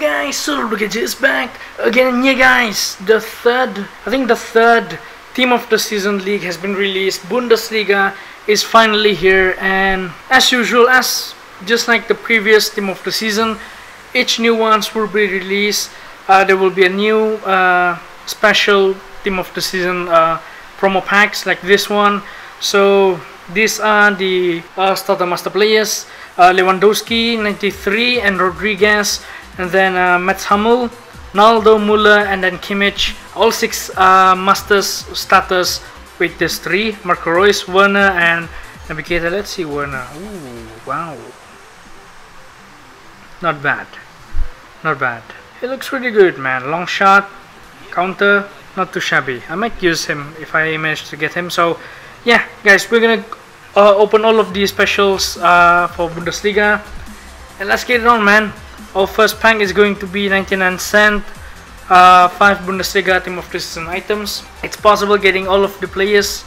up guys, so Rodriguez is back again. Yeah guys, the third team of the season league has been released. Bundesliga is finally here, and as usual, as just like the previous team of the season, each new ones will be released. There will be a new special team of the season promo packs like this one. So these are the starter master players: Lewandowski 93 and Rodriguez, and then Mats Hummels, Naldo, Müller, and then Kimmich. All six masters starters with this three: Marco Reus, Werner, and Navigator. Let's see Werner. Ooh, wow, not bad, not bad. He looks really good, man. Long shot, counter, not too shabby. I might use him if I manage to get him. So yeah guys, we're gonna open all of these specials for Bundesliga, and let's get it on, man. Our first pack is going to be 99 cent, 5 Bundesliga team of the season items. It's possible getting all of the players,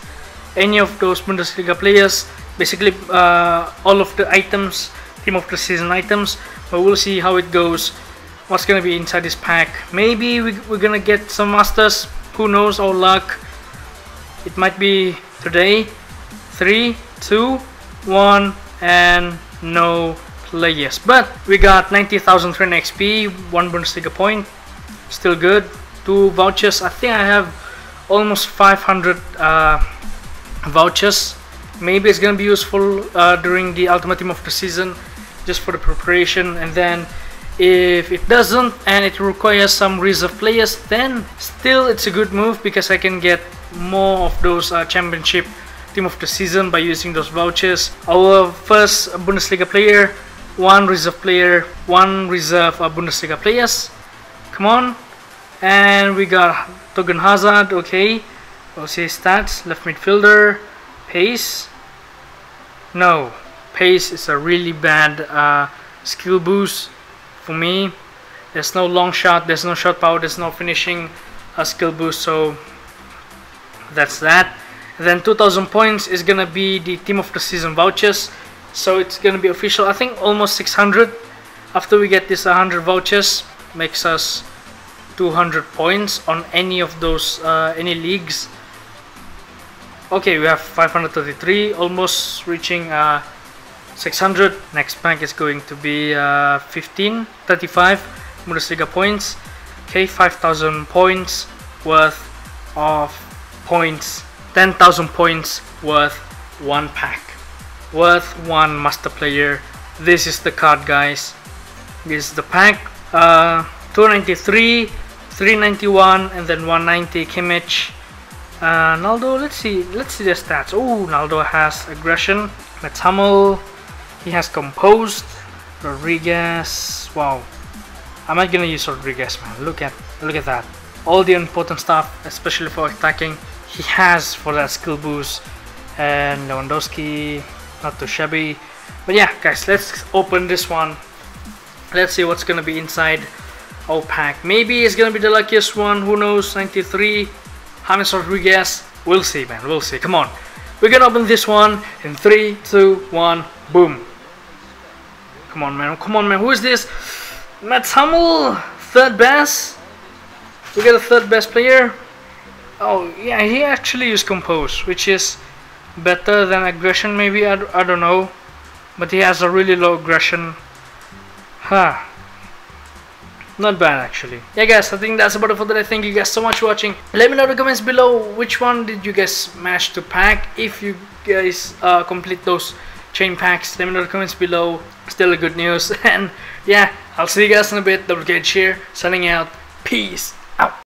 any of those Bundesliga players, basically all of the items, team of the season items, but we'll see how it goes, what's gonna be inside this pack. Maybe we're gonna get some masters, who knows, our luck. It might be today. 3, 2, 1, and no players. But we got 90,300 XP, 1 Bundesliga point, still good. 2 vouchers. I think I have almost 500 vouchers. Maybe it's gonna be useful during the ultimate team of the season, just for the preparation. And then if it doesn't and it requires some reserve players, then still it's a good move, because I can get more of those championship team of the season by using those vouchers. Our first Bundesliga player, 1 reserve player, 1 reserve Bundesliga players. Come on. And we got Togan Hazard. Okay, we'll see stats. Left midfielder, pace. No, pace is a really bad skill boost for me. There's no long shot, there's no shot power, there's no finishing skill boost, so that's that. And then 2,000 points is gonna be the team of the season vouchers, so it's gonna be official. I think almost 600 after we get this 100 vouchers, makes us 200 points on any of those any leagues. Okay, we have 533, almost reaching 600. Next pack is going to be 35 Bundesliga points. Okay, 5,000 points worth of points, 10,000 points worth 1 pack, worth 1 master player. This is the card guys, this is the pack. 293, 391, and then 190 Kimmich. Naldo, let's see the stats. Oh, Naldo has aggression. Mats Hummels, he has composed. Rodriguez, wow, I'm not gonna use Rodriguez, man. Look at that, all the important stuff, especially for attacking, he has for that skill boost. And Lewandowski, not too shabby. But yeah guys, let's open this one. Let's see what's gonna be inside our pack. Maybe it's gonna be the luckiest one, who knows. 93 James Rodriguez, we'll see man, we'll see. Come on, we're gonna open this one in 3, 2, 1, boom. Come on man, come on man. Who is this? Mats Hummels, third best. We got a third best player. Oh yeah, he actually used compose, which is better than aggression maybe, I don't know, but he has a really low aggression. Huh, not bad actually. Yeah guys, I think that's about it for today. Thank you guys so much for watching. Let me know in the comments below which one did you guys manage to pack. If you guys complete those chain packs, let me know in the comments below. Still a good news. And yeah, I'll see you guys in a bit. Double Cage here, signing out. Peace out.